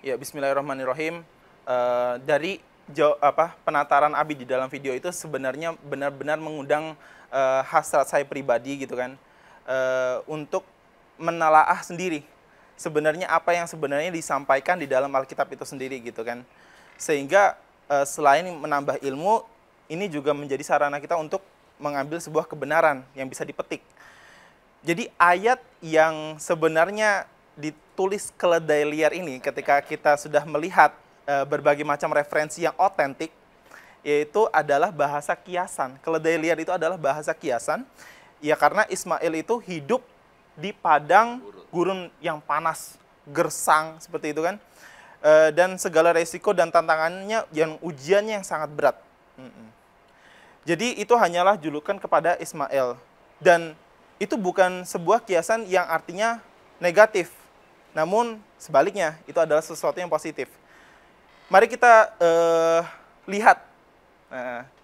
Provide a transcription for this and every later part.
Ya, bismillahirrahmanirrahim. Dari penataran Abi di dalam video itu sebenarnya benar-benar mengundang hasrat saya pribadi gitu kan, untuk menelaah sendiri sebenarnya apa yang sebenarnya disampaikan di dalam Alkitab itu sendiri gitu kan. Sehingga selain menambah ilmu, ini juga menjadi sarana kita untuk mengambil sebuah kebenaran yang bisa dipetik. Jadi ayat yang sebenarnya ditulis keledai liar ini, ketika kita sudah melihat berbagai macam referensi yang otentik, yaitu adalah bahasa kiasan. Keledai liar itu adalah bahasa kiasan, ya, karena Ismail itu hidup di padang gurun yang panas, gersang, seperti itu kan, dan segala resiko dan tantangannya, yang ujiannya yang sangat berat. Jadi itu hanyalah julukan kepada Ismail, dan itu bukan sebuah kiasan yang artinya negatif, namun sebaliknya itu adalah sesuatu yang positif. Mari kita lihat,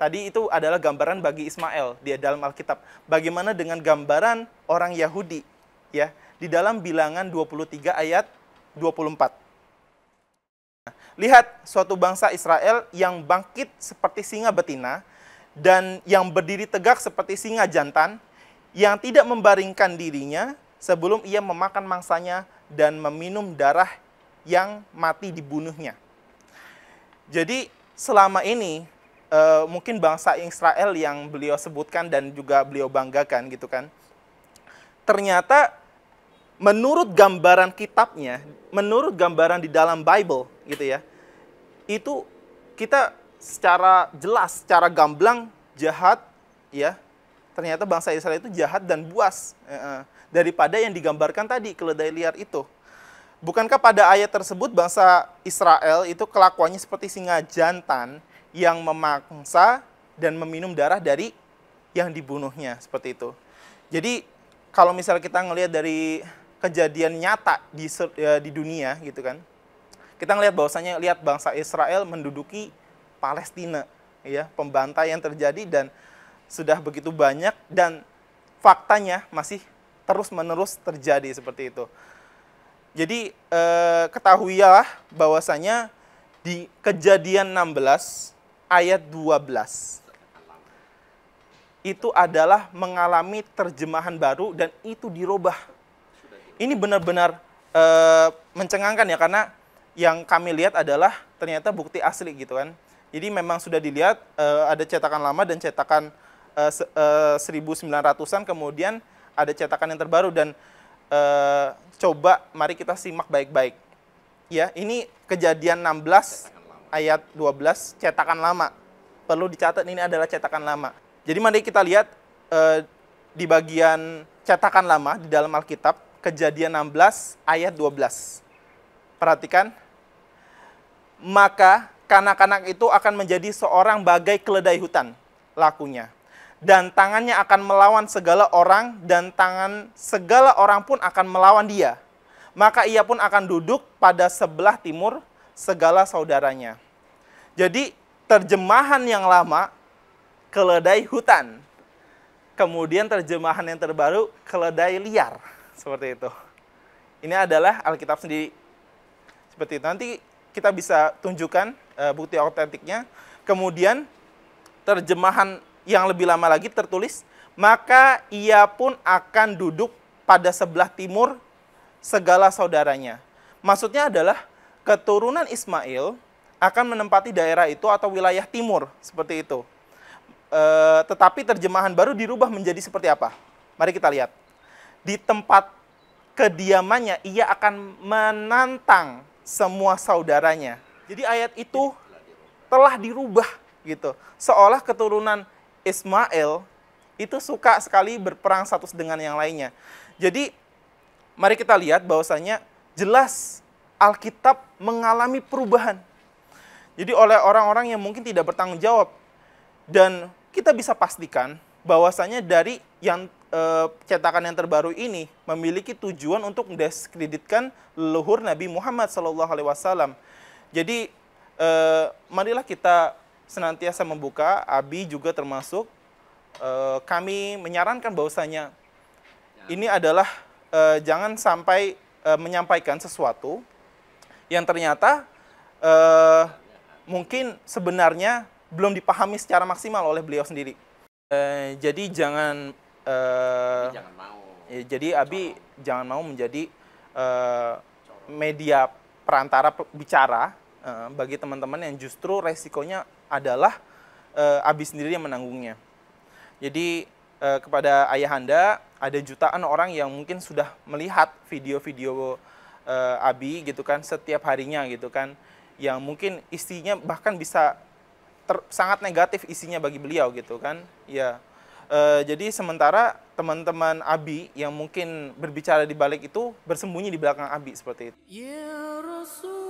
tadi itu adalah gambaran bagi Ismail di dalam Alkitab. Bagaimana dengan gambaran orang Yahudi ya di dalam Bilangan 23 ayat 24. Lihat suatu bangsa Israel yang bangkit seperti singa betina dan yang berdiri tegak seperti singa jantan, yang tidak membaringkan dirinya sebelum ia memakan mangsanya dan meminum darah yang mati dibunuhnya. Jadi selama ini mungkin bangsa Israel yang beliau sebutkan dan juga beliau banggakan gitu kan, ternyata menurut gambaran kitabnya, menurut gambaran di dalam Bible gitu ya, itu kita secara jelas, secara gamblang jahat ya. Ternyata bangsa Israel itu jahat dan buas daripada yang digambarkan tadi, keledai liar itu. Bukankah pada ayat tersebut bangsa Israel itu kelakuannya seperti singa jantan yang memangsa dan meminum darah dari yang dibunuhnya, seperti itu. Jadi kalau misalnya kita ngelihat dari kejadian nyata di dunia gitu kan, kita ngelihat bahwasanya bangsa Israel menduduki Palestina ya, pembantaian terjadi dan sudah begitu banyak, dan faktanya masih terus-menerus terjadi seperti itu. Jadi ketahuilah bahwasanya di Kejadian 16 ayat 12 itu adalah mengalami terjemahan baru dan itu dirubah. Ini benar-benar mencengangkan ya, karena yang kami lihat adalah ternyata bukti asli gitu kan. Jadi memang sudah dilihat ada cetakan lama dan cetakan 1900-an, kemudian ada cetakan yang terbaru, dan coba mari kita simak baik-baik ya. Ini Kejadian 16 ayat 12, cetakan lama. Perlu dicatat ini adalah cetakan lama. Jadi mari kita lihat di bagian cetakan lama di dalam Alkitab, Kejadian 16 ayat 12. Perhatikan, maka kanak-kanak itu akan menjadi seorang bagai keledai hutan lakunya, dan tangannya akan melawan segala orang, dan tangan segala orang pun akan melawan dia. Maka ia pun akan duduk pada sebelah timur segala saudaranya. Jadi terjemahan yang lama, keledai hutan. Kemudian terjemahan yang terbaru, keledai liar. Seperti itu. Ini adalah Alkitab sendiri. Seperti itu. Nanti kita bisa tunjukkan bukti autentiknya. Kemudian terjemahan yang lebih lama lagi tertulis, maka ia pun akan duduk pada sebelah timur segala saudaranya. Maksudnya adalah keturunan Ismail akan menempati daerah itu atau wilayah timur, seperti itu. Tetapi terjemahan baru dirubah menjadi seperti apa? Mari kita lihat. Di tempat kediamannya ia akan menantang semua saudaranya. Jadi ayat itu telah dirubah gitu. Seolah keturunan Ismail itu suka sekali berperang satu dengan yang lainnya. Jadi mari kita lihat bahwasanya jelas Alkitab mengalami perubahan. Jadi oleh orang-orang yang mungkin tidak bertanggung jawab, dan kita bisa pastikan bahwasanya dari yang cetakan yang terbaru ini memiliki tujuan untuk mendiskreditkan leluhur Nabi Muhammad SAW. Jadi marilah kita senantiasa membuka, Abi juga termasuk, kami menyarankan bahwasanya ini adalah jangan sampai menyampaikan sesuatu yang ternyata mungkin sebenarnya belum dipahami secara maksimal oleh beliau sendiri. Jadi jangan Abi jangan mau menjadi media perantara bicara bagi teman-teman yang justru resikonya adalah Abi sendiri yang menanggungnya. Jadi kepada ayahanda, ada jutaan orang yang mungkin sudah melihat video-video Abi gitu kan setiap harinya gitu kan, yang mungkin isinya bahkan bisa sangat negatif isinya bagi beliau gitu kan ya. Jadi sementara teman-teman Abi yang mungkin berbicara di balik itu bersembunyi di belakang Abi seperti itu. Ya Rasul.